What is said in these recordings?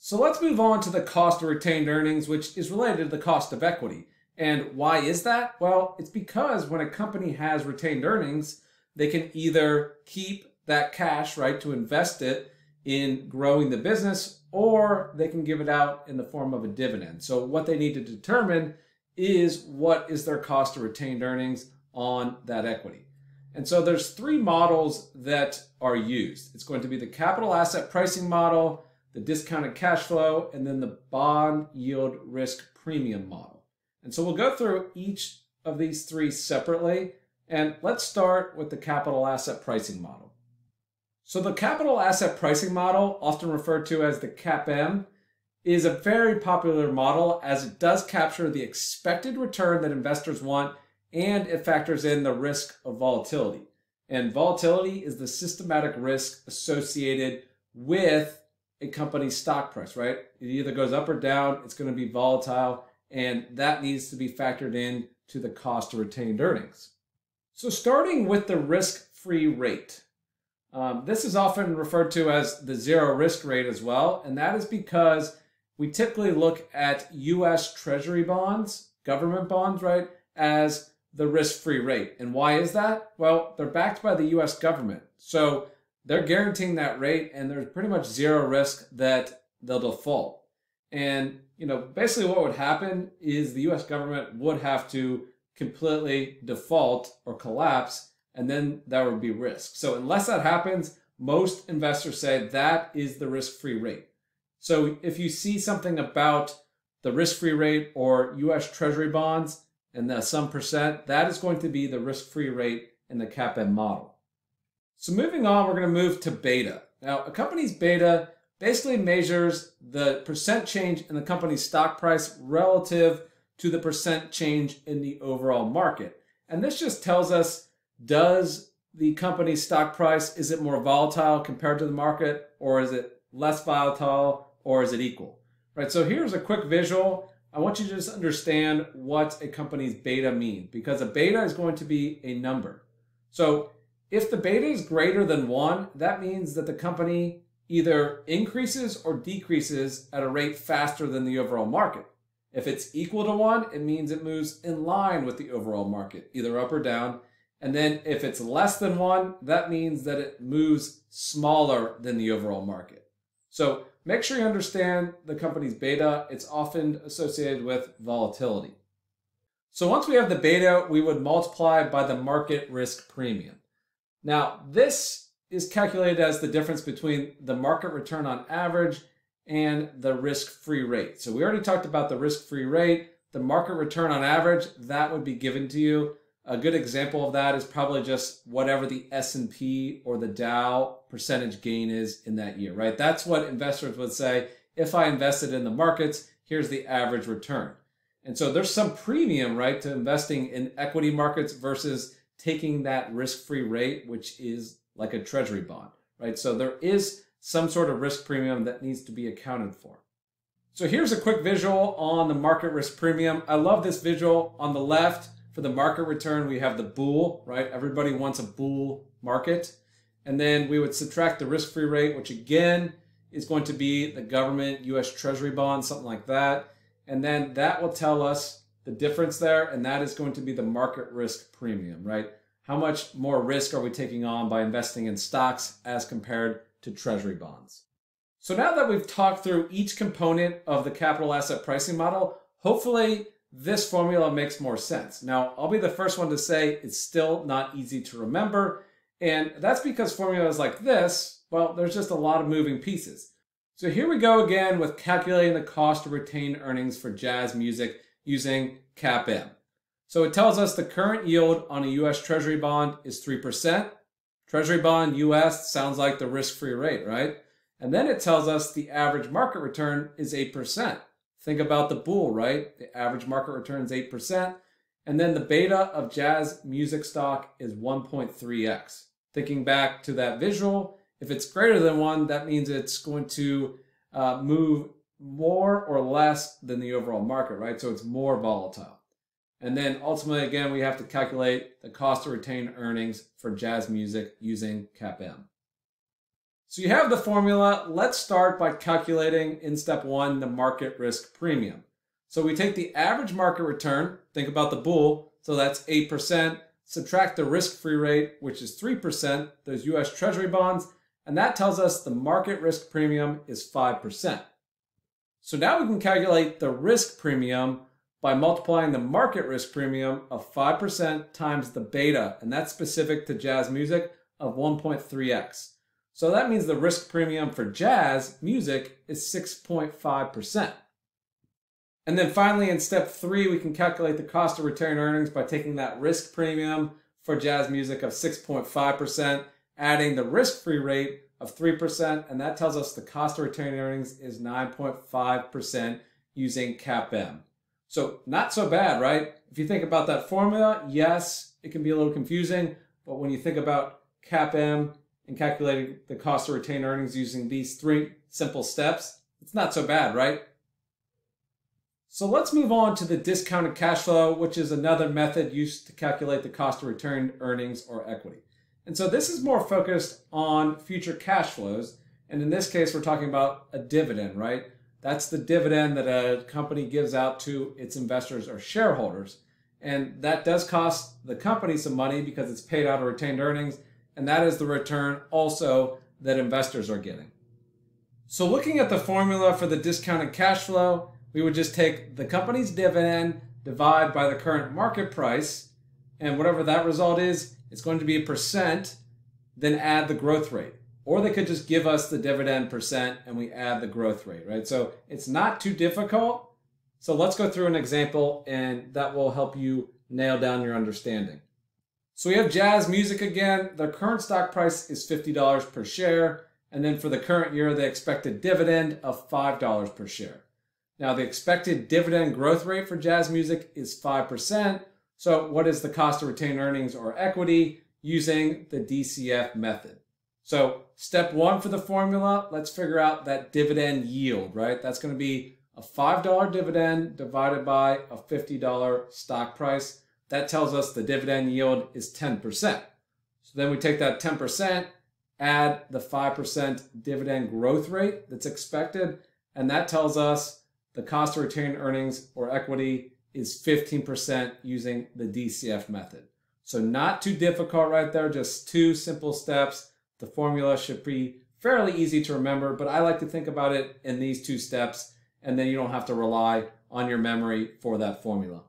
So let's move on to the cost of retained earnings, which is related to the cost of equity. And why is that? Well, it's because when a company has retained earnings, they can either keep that cash, right, to invest it in growing the business, or they can give it out in the form of a dividend. So what they need to determine is what is their cost of retained earnings on that equity. And so there's three models that are used. It's going to be the capital asset pricing model, the discounted cash flow, and then the bond yield risk premium model. And so we'll go through each of these three separately. And let's start with the capital asset pricing model. So the capital asset pricing model, often referred to as the CAPM, is a very popular model as it does capture the expected return that investors want, and it factors in the risk of volatility. And volatility is the systematic risk associated with a company's stock price, right? It either goes up or down, it's going to be volatile, and that needs to be factored in to the cost of retained earnings. So starting with the risk-free rate, this is often referred to as the zero risk rate as well, and that is because we typically look at U.S. Treasury bonds, government bonds, right, as the risk-free rate. And why is that? Well, they're backed by the U.S. government, so they're guaranteeing that rate, and there's pretty much zero risk that they'll default. And, you know, basically what would happen is the U.S. government would have to completely default or collapse, and then there would be risk. So unless that happens, most investors say that is the risk-free rate. So if you see something about the risk-free rate or U.S. Treasury bonds and the some percent, that is going to be the risk-free rate in the CAPM model. So moving on, we're going to move to beta. Now, a company's beta basically measures the percent change in the company's stock price relative to the percent change in the overall market. And this just tells us, does the company's stock price, is it more volatile compared to the market, or is it less volatile, or is it equal? Right, so here's a quick visual. I want you to just understand what a company's beta means, because a beta is going to be a number. So if the beta is greater than 1, that means that the company either increases or decreases at a rate faster than the overall market. If it's equal to 1, it means it moves in line with the overall market, either up or down. And then if it's less than 1, that means that it moves smaller than the overall market. So make sure you understand the company's beta. It's often associated with volatility. So once we have the beta, we would multiply by the market risk premium. Now, this is calculated as the difference between the market return on average and the risk-free rate. So we already talked about the risk-free rate, the market return on average, that would be given to you. A good example of that is probably just whatever the S&P or the Dow percentage gain is in that year, right? That's what investors would say, if I invested in the markets, here's the average return. And so there's some premium, right, to investing in equity markets versus taking that risk-free rate, which is like a treasury bond, right? So there is some sort of risk premium that needs to be accounted for. So here's a quick visual on the market risk premium. I love this visual. On the left, for the market return, we have the bull, right? Everybody wants a bull market. And then we would subtract the risk-free rate, which again is going to be the government, U.S. Treasury bonds, something like that. And then that will tell us the difference there, and that is going to be the market risk premium, right? How much more risk are we taking on by investing in stocks as compared to treasury bonds? So now that we've talked through each component of the capital asset pricing model, hopefully this formula makes more sense. Now, I'll be the first one to say it's still not easy to remember, and that's because formulas like this, well, there's just a lot of moving pieces. So here we go again with calculating the cost of retained earnings for Jazz Music using CAPM. So it tells us the current yield on a U.S. Treasury bond is 3%. Treasury bond U.S. sounds like the risk-free rate, right? And then it tells us the average market return is 8%. Think about the bull, right? The average market return is 8%. And then the beta of Jazz Music stock is 1.3x. Thinking back to that visual, if it's greater than 1, that means it's going to move more or less than the overall market, right? So it's more volatile. And then ultimately, again, we have to calculate the cost of retained earnings for Jazz Music using CAPM. So you have the formula. Let's start by calculating in step one, the market risk premium. So we take the average market return, think about the bull, so that's 8%, subtract the risk-free rate, which is 3%, those US Treasury bonds, and that tells us the market risk premium is 5%. So now we can calculate the risk premium by multiplying the market risk premium of 5% times the beta, and that's specific to Jazz Music, of 1.3x. So that means the risk premium for Jazz Music is 6.5%. And then finally, in step three, we can calculate the cost of retained earnings by taking that risk premium for Jazz Music of 6.5%, adding the risk-free rate of 3%, and that tells us the cost of retained earnings is 9.5% using CAPM. So not so bad, right? If you think about that formula, yes, it can be a little confusing, but when you think about CAPM and calculating the cost of retained earnings using these three simple steps, it's not so bad, right? So let's move on to the discounted cash flow, which is another method used to calculate the cost of retained earnings or equity. And so this is more focused on future cash flows. And in this case, we're talking about a dividend, right? That's the dividend that a company gives out to its investors or shareholders. And that does cost the company some money because it's paid out of retained earnings. And that is the return also that investors are getting. So looking at the formula for the discounted cash flow, we would just take the company's dividend, divide by the current market price, and whatever that result is, it's going to be a percent, then add the growth rate. Or they could just give us the dividend percent and we add the growth rate, right? So it's not too difficult. So let's go through an example and that will help you nail down your understanding. So we have Jazz Music again. Their current stock price is $50 per share. And then for the current year, they expect a dividend of $5 per share. Now the expected dividend growth rate for Jazz Music is 5%. So what is the cost of retained earnings or equity using the DCF method? So step one for the formula, let's figure out that dividend yield, right? That's going to be a $5 dividend divided by a $50 stock price. That tells us the dividend yield is 10%. So then we take that 10%, add the 5% dividend growth rate that's expected, and that tells us the cost of retained earnings or equity is 15% using the DCF method. So not too difficult right there, just two simple steps. The formula should be fairly easy to remember, but I like to think about it in these two steps, and then you don't have to rely on your memory for that formula.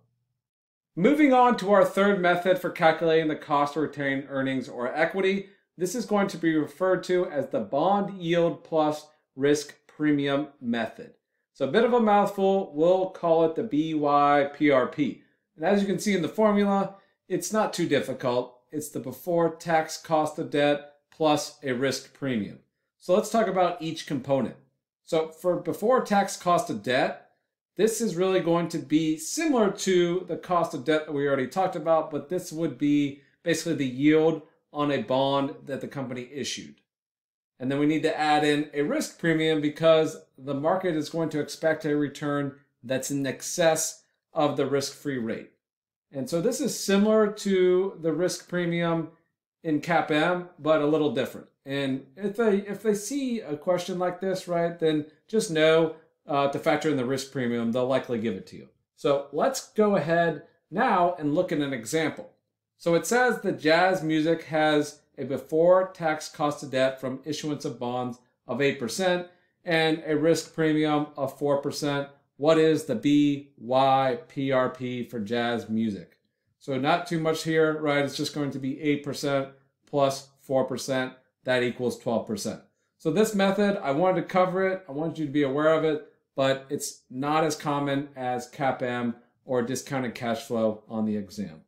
Moving on to our third method for calculating the cost of retained earnings or equity. This is going to be referred to as the bond yield plus risk premium method. So a bit of a mouthful, we'll call it the BYPRP. And as you can see in the formula, it's not too difficult. It's the before tax cost of debt plus a risk premium. So let's talk about each component. So for before tax cost of debt, this is really going to be similar to the cost of debt that we already talked about, but this would be basically the yield on a bond that the company issued. And then we need to add in a risk premium because the market is going to expect a return that's in excess of the risk-free rate. And so this is similar to the risk premium in CAPM, but a little different. And if they see a question like this, right, then just know to factor in the risk premium, they'll likely give it to you. So let's go ahead now and look at an example. So it says that Jazz Music has a before tax cost of debt from issuance of bonds of 8% and a risk premium of 4%. What is the BYPRP for Jazz Music? So not too much here, right? It's just going to be 8% plus 4%. That equals 12%. So this method, I wanted to cover it. I wanted you to be aware of it, but it's not as common as CAPM or discounted cash flow on the exam.